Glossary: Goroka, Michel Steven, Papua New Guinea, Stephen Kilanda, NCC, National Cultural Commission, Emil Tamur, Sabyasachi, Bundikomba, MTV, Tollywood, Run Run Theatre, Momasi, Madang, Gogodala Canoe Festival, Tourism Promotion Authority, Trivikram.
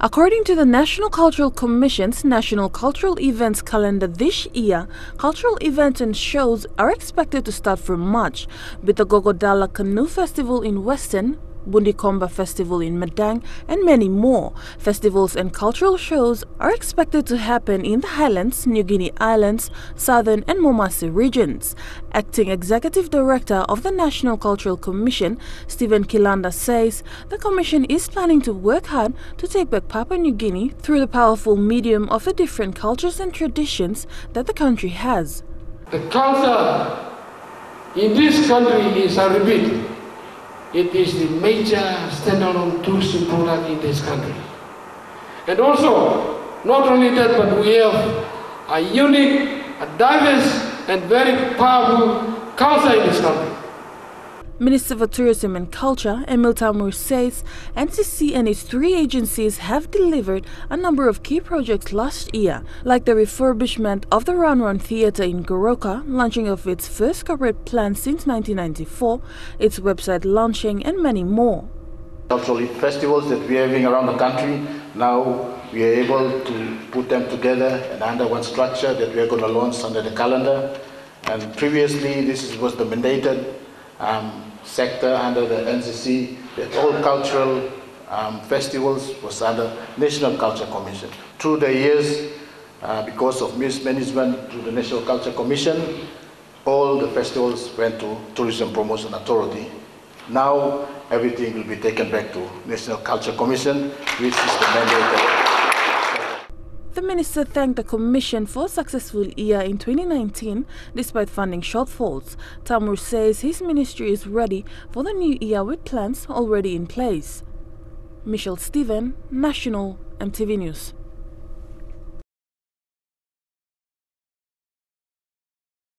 According to the National Cultural Commission's National Cultural Events calendar this year, cultural events and shows are expected to start from March, with the Gogodala Canoe Festival in Western, Bundikomba Festival in Madang, and many more. Festivals and cultural shows are expected to happen in the Highlands, New Guinea Islands, Southern and Momasi regions. Acting Executive Director of the National Cultural Commission, Stephen Kilanda, says the Commission is planning to work hard to take back Papua New Guinea through the powerful medium of the different cultures and traditions that the country has. The culture in this country is a repeat. It is the major standalone tourism product in this country. And also, not only that, but we have a unique, a diverse and very powerful culture in this country. Minister for Tourism and Culture, Emil Tamur, says NCC and its three agencies have delivered a number of key projects last year, like the refurbishment of the Run Run Theatre in Goroka, launching of its first corporate plan since 1994, its website launching, and many more. Cultural festivals that we are having around the country, now we are able to put them together and under one structure that we are going to launch under the calendar. And previously, this was the mandated sector under the NCC, that all cultural festivals was under National Cultural Commission. Through the years, because of mismanagement through the National Cultural Commission, all the festivals went to Tourism Promotion Authority. Now everything will be taken back to National Cultural Commission, which is the mandate. The minister thanked the Commission for a successful year in 2019 despite funding shortfalls. Tamur says his ministry is ready for the new year with plans already in place. Michel Steven, National MTV News.